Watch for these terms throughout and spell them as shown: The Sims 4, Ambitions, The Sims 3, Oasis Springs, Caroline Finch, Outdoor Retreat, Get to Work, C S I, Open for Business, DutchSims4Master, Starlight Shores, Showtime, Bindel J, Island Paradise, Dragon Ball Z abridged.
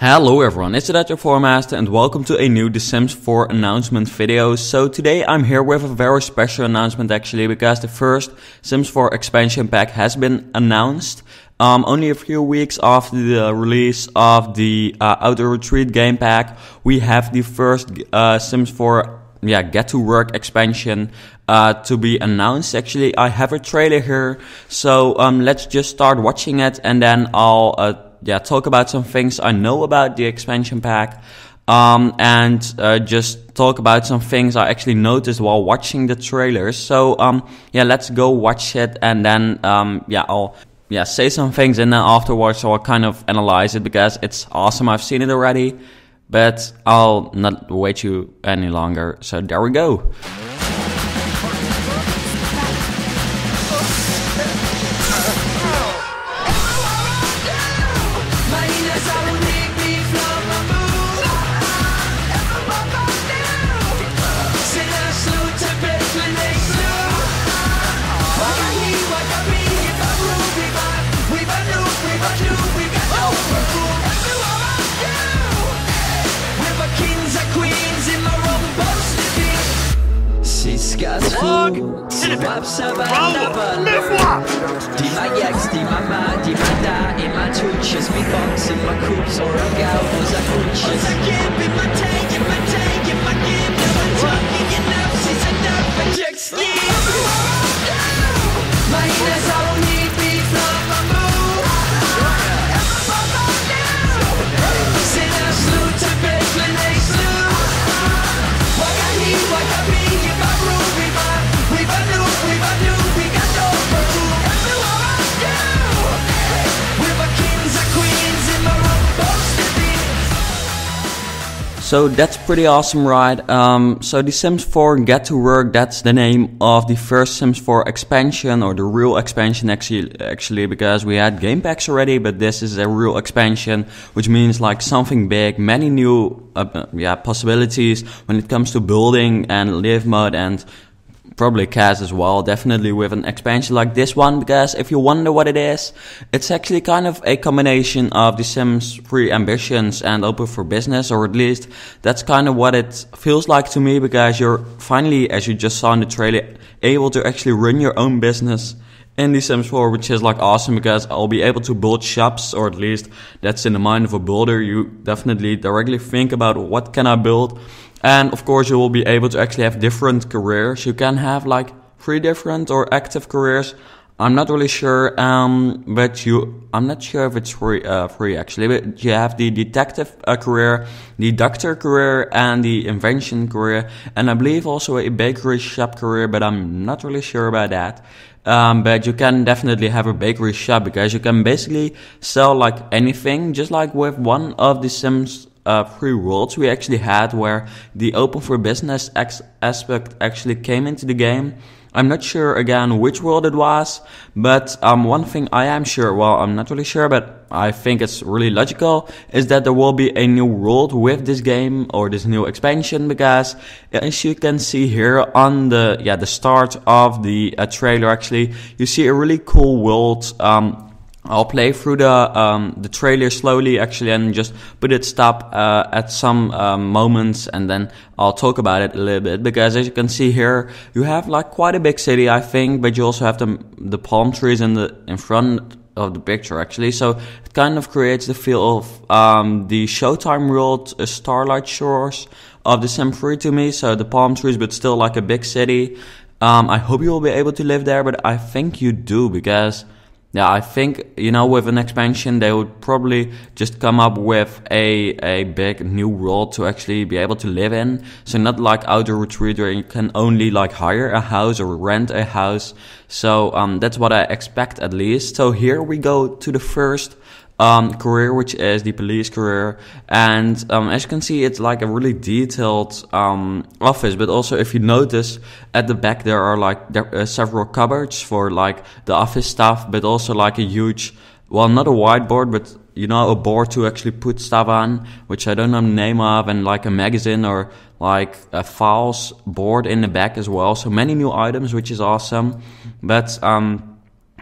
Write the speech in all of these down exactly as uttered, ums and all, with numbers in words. Hello everyone, it's DutchSims four Master and welcome to a new The Sims four announcement video. So today I'm here with a very special announcement actually, because the first Sims four expansion pack has been announced. Um, only a few weeks after the release of the uh, Outdoor Retreat game pack, we have the first uh, Sims four yeah, Get to Work expansion uh, to be announced. Actually, I have a trailer here, so um, let's just start watching it and then I'll... Uh, Yeah, talk about some things I know about the expansion pack um, and uh, just talk about some things I actually noticed while watching the trailers. So um, yeah, let's go watch it and then um, yeah, I'll yeah say some things and then afterwards I'll kind of analyze it because it's awesome. I've seen it already, but I'll not wait you any longer. So there we go. So that's pretty awesome, right? Um, so the Sims four Get to Work, that's the name of the first Sims four expansion, or the real expansion actually, actually, because we had game packs already, but this is a real expansion, which means like something big, many new uh, yeah, possibilities when it comes to building and live mode and probably cast as well, definitely with an expansion like this one, because if you wonder what it is, it's actually kind of a combination of The Sims three Ambitions and Open for Business, or at least that's kind of what it feels like to me, because you're finally, as you just saw in the trailer, able to actually run your own business in The Sims four, which is like awesome, because I'll be able to build shops, or at least that's in the mind of a builder. You definitely directly think about what can I build. And of course you will be able to actually have different careers. You can have like three different or active careers. I'm not really sure, um, but you, I'm not sure if it's free, uh, free actually, but you have the detective uh, career, the doctor career, and the invention career, and I believe also a bakery shop career, but I'm not really sure about that. Um, but you can definitely have a bakery shop because you can basically sell like anything, just like with one of the Sims Uh, three worlds we actually had, where the Open for Business ex aspect actually came into the game. I'm not sure again which world it was, but um, one thing I am sure, well I'm not really sure, but I think it's really logical, is that there will be a new world with this game or this new expansion, because as you can see here on the yeah the start of the uh, trailer actually, you see a really cool world. um, I'll play through the um, the trailer slowly actually and just put it stop uh, at some uh, moments, and then I'll talk about it a little bit, because as you can see here you have like quite a big city I think, but you also have the, the palm trees in the in front of the picture actually, so it kind of creates the feel of um, the Showtime world, uh, Starlight Shores of the Sims three to me, so the palm trees but still like a big city. Um, I hope you will be able to live there, but I think you do, because yeah, I think, you know, with an expansion, they would probably just come up with a a big new world to actually be able to live in. So not like Outdoor Retreat where you can only like hire a house or rent a house. So um, that's what I expect at least. So here we go to the first um, career, which is the police career. And um, as you can see, it's like a really detailed um, office. But also, if you notice at the back, there are like there are several cupboards for like the office stuff, but also like a huge, well, not a whiteboard, but you know, a board to actually put stuff on, which I don't know the name of, and like a magazine or like a files board in the back as well. So many new items, which is awesome. But um,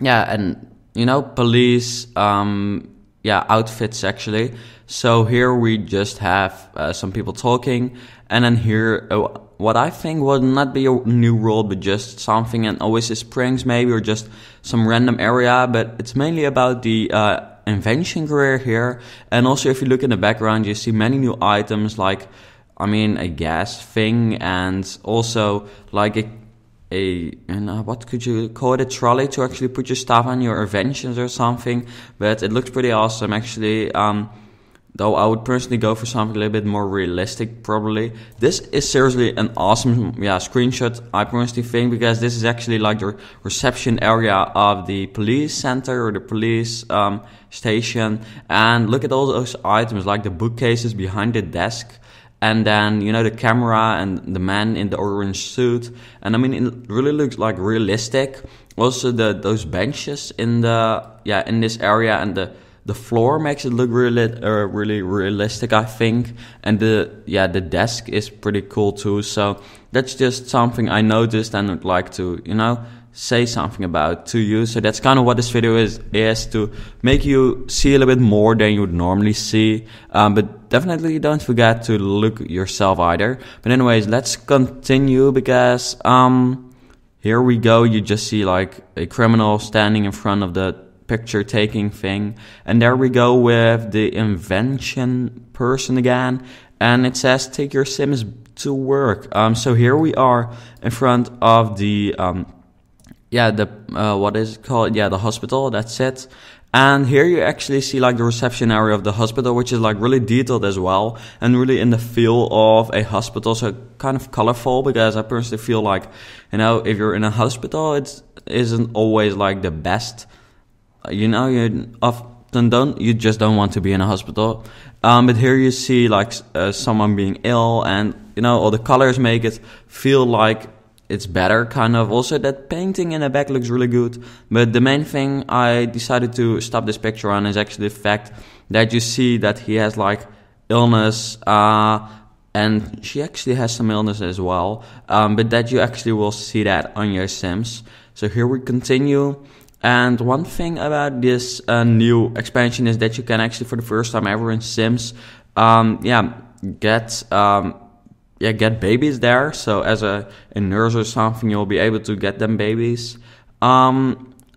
yeah, and you know, police. Um, yeah, outfits actually. So here we just have uh, some people talking, and then here uh, what I think would not be a new world, but just something in Oasis Springs maybe, or just some random area, but it's mainly about the uh, invention career here. And also if you look in the background, you see many new items, like, I mean, a gas thing, and also like a A, and, uh, what could you call it, a trolley to actually put your stuff on your inventions or something. But it looks pretty awesome actually, um, though I would personally go for something a little bit more realistic probably. This is seriously an awesome yeah, screenshot, I personally think, because this is actually like the reception area of the police center or the police um, station. And look at all those items, like the bookcases behind the desk. And then, you know, the camera and the man in the orange suit. And I mean, it really looks like realistic. Also, the those benches in the yeah in this area and the the floor makes it look really uh, really realistic, I think. And the yeah the desk is pretty cool too. So that's just something I noticed and would like to, you know, say something about to you. So that's kind of what this video is, is to make you see a little bit more than you would normally see. Um, but definitely don't forget to look yourself either. But anyways, let's continue, because um, here we go. You just see like a criminal standing in front of the picture taking thing. And there we go with the invention person again. And it says, take your Sims to work. Um, so here we are in front of the... Um, Yeah, the uh, what is it called? Yeah, the hospital. That's it. And here you actually see like the reception area of the hospital, which is like really detailed as well, and really in the feel of a hospital. So kind of colorful, because I personally feel like, you know, if you're in a hospital, it isn't always like the best. You know, you often don't. You just don't want to be in a hospital. Um, but here you see like uh, someone being ill, and you know, all the colors make it feel like it's better, kind of. Also, that painting in the back looks really good. But the main thing I decided to stop this picture on is actually the fact that you see that he has like illness, uh, and she actually has some illness as well. Um, but that you actually will see that on your Sims. So here we continue. And one thing about this uh, new expansion is that you can actually, for the first time ever in Sims, um, yeah, get. Um, Yeah, get babies there. So as a, a nurse or something, you'll be able to get them babies um,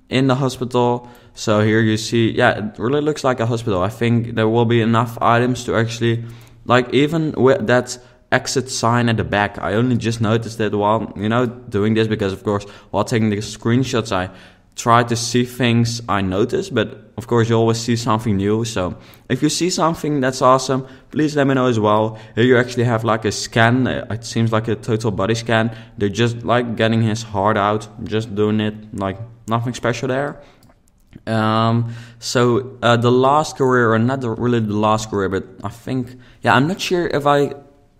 in the hospital. So here you see, yeah, it really looks like a hospital. I think there will be enough items to actually, like, even with that exit sign at the back. I only just noticed it while, you know, doing this, because of course, while taking the screenshots, I try to see things I notice, but of course you always see something new. So if you see something that's awesome, please let me know as well. Here you actually have like a scan. It seems like a total body scan. They're just like getting his heart out, just doing it, like nothing special there. Um, so uh, the last career, or not the, really the last career, but I think, yeah, I'm not sure if I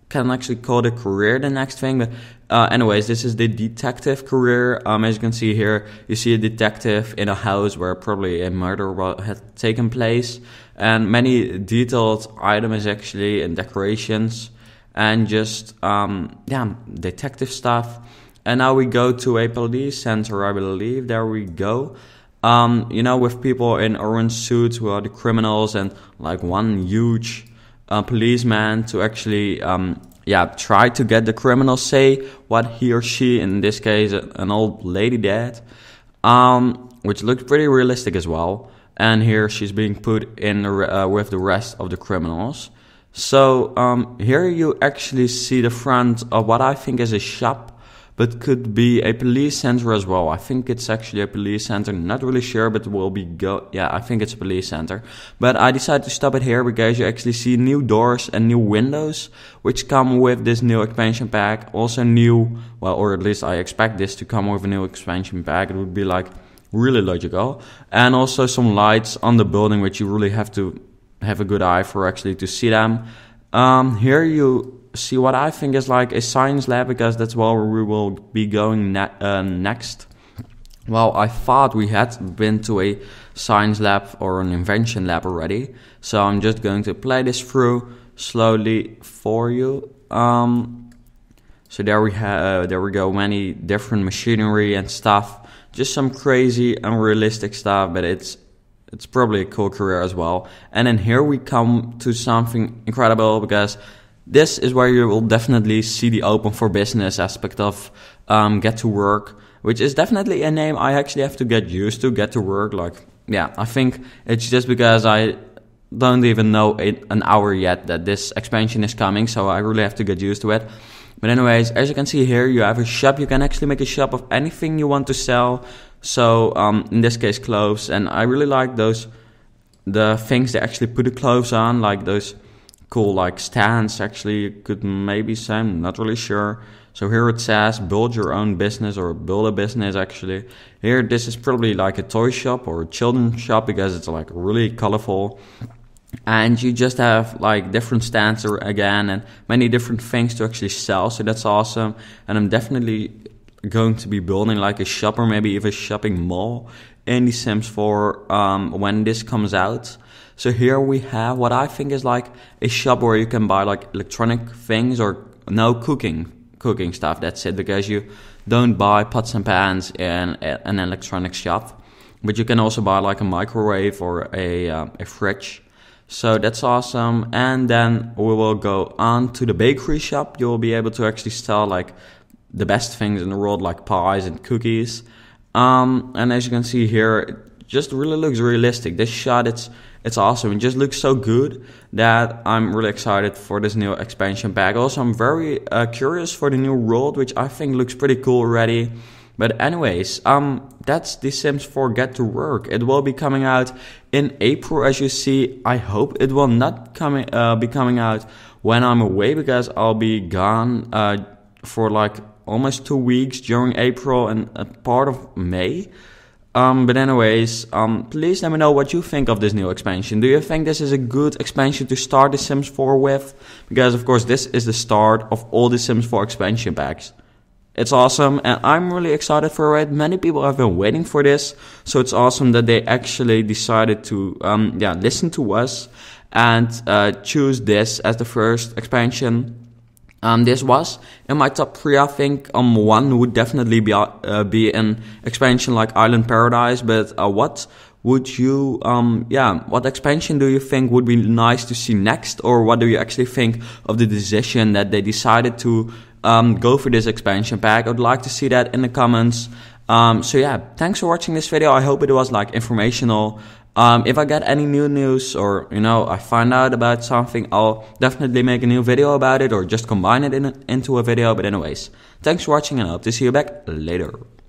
can actually call the career the next thing, but uh, anyways, this is the detective career. Um, as you can see here, you see a detective in a house where probably a murder had taken place, and many detailed items actually, and decorations, and just um, yeah, detective stuff. And now we go to a police center, I believe. There we go. Um, you know, with people in orange suits who are the criminals, and like one huge a policeman to actually um, yeah, try to get the criminal say what he or she, in this case an old lady, did, um, which looks pretty realistic as well. And here she's being put in uh, with the rest of the criminals. So um, here you actually see the front of what I think is a shop, but could be a police center as well. I think it's actually a police center. Not really sure, but will be go. Yeah, I think it's a police center. But I decided to stop it here because you actually see new doors and new windows, which come with this new expansion pack. Also new, well, or at least I expect this to come with a new expansion pack. It would be like really logical. And also some lights on the building, which you really have to have a good eye for actually to see them. Um, here you see what I think is like a science lab, because that's where we will be going ne uh, next. Well, I thought we had been to a science lab or an invention lab already, so I'm just going to play this through slowly for you. Um, so there we have, uh, there we go, many different machinery and stuff, just some crazy unrealistic stuff, but it's it's probably a cool career as well. And then here we come to something incredible, because this is where you will definitely see the open for business aspect of um, Get to Work, which is definitely a name I actually have to get used to, Get to Work. Like, yeah, I think it's just because I don't even know it an hour yet that this expansion is coming, so I really have to get used to it. But anyways, as you can see here, you have a shop. You can actually make a shop of anything you want to sell. So um, in this case, clothes. And I really like those, the things they actually put the clothes on, like those cool like stands. Actually, you could maybe say, I'm not really sure. So here it says build your own business, or build a business actually. Here, this is probably like a toy shop or a children's shop, because it's like really colorful. And you just have like different stands again and many different things to actually sell. So that's awesome. And I'm definitely going to be building like a shop, or maybe even a shopping mall in The Sims four um, when this comes out. So here we have what I think is like a shop where you can buy like electronic things, or no, cooking cooking stuff. That's it, because you don't buy pots and pans in an electronic shop. But you can also buy like a microwave or a, uh, a fridge. So that's awesome. And then we will go on to the bakery shop. You'll be able to actually sell like the best things in the world, like pies and cookies. Um, and as you can see here, it just really looks realistic. This shot, it's it's awesome. It just looks so good that I'm really excited for this new expansion pack. Also, I'm very uh, curious for the new world, which I think looks pretty cool already. But anyways, um, that's The Sims four Get to Work. It will be coming out in April, as you see. I hope it will not coming uh, be coming out when I'm away, because I'll be gone uh, for like almost two weeks during April and a part of May. Um, but anyways, um, please let me know what you think of this new expansion. Do you think this is a good expansion to start The Sims four with? Because of course this is the start of all The Sims four expansion packs. It's awesome, and I'm really excited for it. Many people have been waiting for this, so it's awesome that they actually decided to um, yeah, listen to us and uh, choose this as the first expansion. Um, this was in my top three, I think. Um, one would definitely be uh, be an expansion like Island Paradise. But uh, what would you, um, yeah, what expansion do you think would be nice to see next, or what do you actually think of the decision that they decided to um, go for this expansion pack? I'd like to see that in the comments. Um, so yeah, thanks for watching this video. I hope it was like informational. Um, if I get any new news, or you know, I find out about something, I'll definitely make a new video about it, or just combine it in, into a video. But anyways, thanks for watching, and I hope to see you back later.